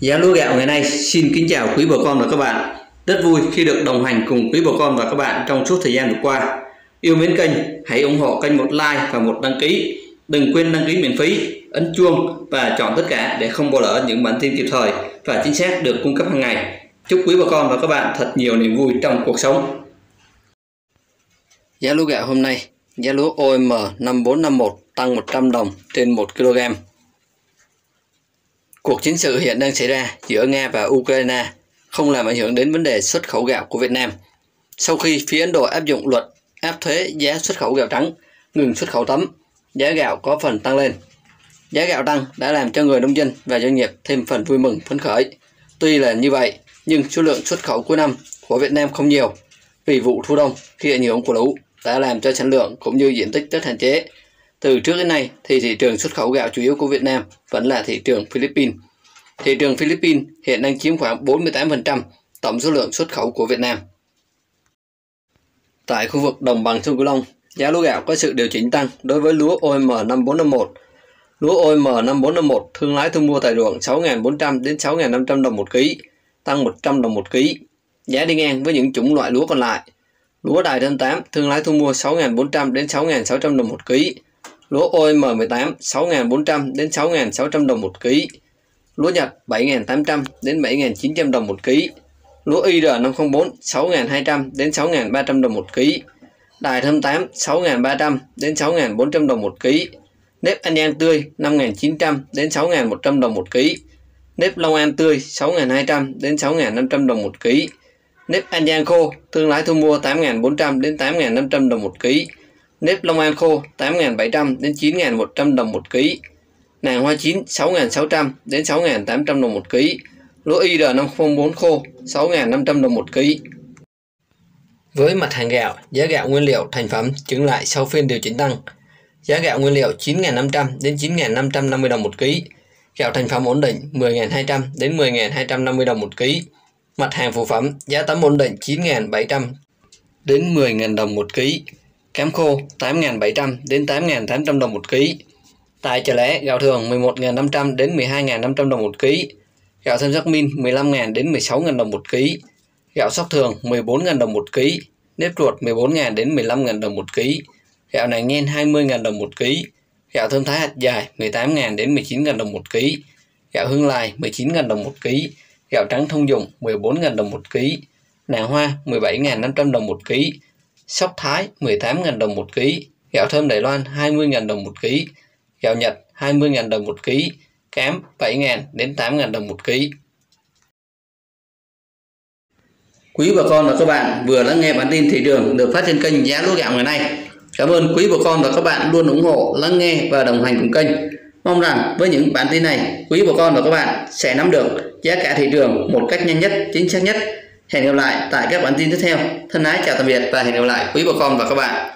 Giá lúa gạo ngày nay xin kính chào quý bà con và các bạn. Rất vui khi được đồng hành cùng quý bà con và các bạn trong suốt thời gian vừa qua. Yêu mến kênh, hãy ủng hộ kênh một like và một đăng ký. Đừng quên đăng ký miễn phí, ấn chuông và chọn tất cả để không bỏ lỡ những bản tin kịp thời và chính xác được cung cấp hàng ngày. Chúc quý bà con và các bạn thật nhiều niềm vui trong cuộc sống. Giá lúa gạo hôm nay, giá lúa OM 5451 tăng 100 đồng trên 1 kg. Cuộc chiến sự hiện đang xảy ra giữa Nga và Ukraine không làm ảnh hưởng đến vấn đề xuất khẩu gạo của Việt Nam. Sau khi phía Ấn Độ áp dụng luật áp thuế giá xuất khẩu gạo trắng, ngừng xuất khẩu tấm, giá gạo có phần tăng lên. Giá gạo tăng đã làm cho người nông dân và doanh nghiệp thêm phần vui mừng phấn khởi. Tuy là như vậy, nhưng số lượng xuất khẩu cuối năm của Việt Nam không nhiều. Vì vụ thu đông khi ảnh hưởng của lũ đã làm cho sản lượng cũng như diện tích rất hạn chế. Từ trước đến nay thì thị trường xuất khẩu gạo chủ yếu của Việt Nam vẫn là thị trường Philippines. Thị trường Philippines hiện đang chiếm khoảng 48% tổng số lượng xuất khẩu của Việt Nam. Tại khu vực đồng bằng sông Cửu Long, giá lúa gạo có sự điều chỉnh tăng đối với lúa OM 5451. Lúa OM 5451 thương lái thu mua tại ruộng 6.400 đến 6.500 đồng một ký, tăng 100 đồng một ký. Giá đi ngang với những chủng loại lúa còn lại. Lúa Đài Trân 8 thương lái thu mua 6.400 đến 6.600 đồng một ký. Lúa OM 18 6.400 đến 6.600 đồng một ký. Lúa Nhật 7.800 đến 7.900 đồng một ký. Lúa IR504 6.200 đến 6.300 đồng một ký. Đài Thâm 8 6.300 đến 6.400 đồng một ký. Nếp An Giang tươi 5.900 đến 6.100 đồng một ký. Nếp Long An tươi 6.200 đến 6.500 đồng một ký. Nếp An Giang khô thương lái thu mua 8.400 đến 8.500 đồng một ký. Nếp Long An khô 8.700 đến 9.100 đồng một ký. Nàng hoa chín 6.600 đến 6.800 đồng một ký. Lúa IR504 khô 6.500 đồng một ký. Với mặt hàng gạo, giá gạo nguyên liệu thành phẩm chứng lại sau phiên điều chỉnh tăng. Giá gạo nguyên liệu 9.500 đến 9.550 đồng một ký. Gạo thành phẩm ổn định 10.200 đến 10.250 đồng một ký. Mặt hàng phụ phẩm giá tấm ổn định 9.700 đến 10.000 đồng một ký. Cám khô 8.700 đến 8.800 đồng một ký. Tại chợ lẻ, gạo thường 11.500 đến 12.500 đồng một ký. Gạo thơm jasmine 15.000 đến 16.000 đồng một ký. Gạo sóc thường 14.000 đồng một ký. Nếp ruột 14.000 đến 15.000 đồng một ký. Gạo nàng nhen 20.000 đồng một ký. Gạo thơm thái hạt dài 18.000 đến 19.000 đồng một ký. Gạo hương lài 19.000 đồng một ký. Gạo trắng thông dụng 14.000 đồng một ký. Nàng hoa 17.500 đồng một ký. Sóc Thái 18.000 đồng một ký, gạo thơm Đài Loan 20.000 đồng một ký, gạo Nhật 20.000 đồng một ký, cám 7.000 đến 8.000 đồng một ký. Quý bà con và các bạn vừa lắng nghe bản tin thị trường được phát trên kênh Giá Lúa Gạo Ngày Nay. Cảm ơn quý bà con và các bạn luôn ủng hộ, lắng nghe và đồng hành cùng kênh. Mong rằng với những bản tin này, quý bà con và các bạn sẽ nắm được giá cả thị trường một cách nhanh nhất, chính xác nhất. Hẹn gặp lại tại các bản tin tiếp theo. Thân ái chào tạm biệt và hẹn gặp lại quý bà con và các bạn.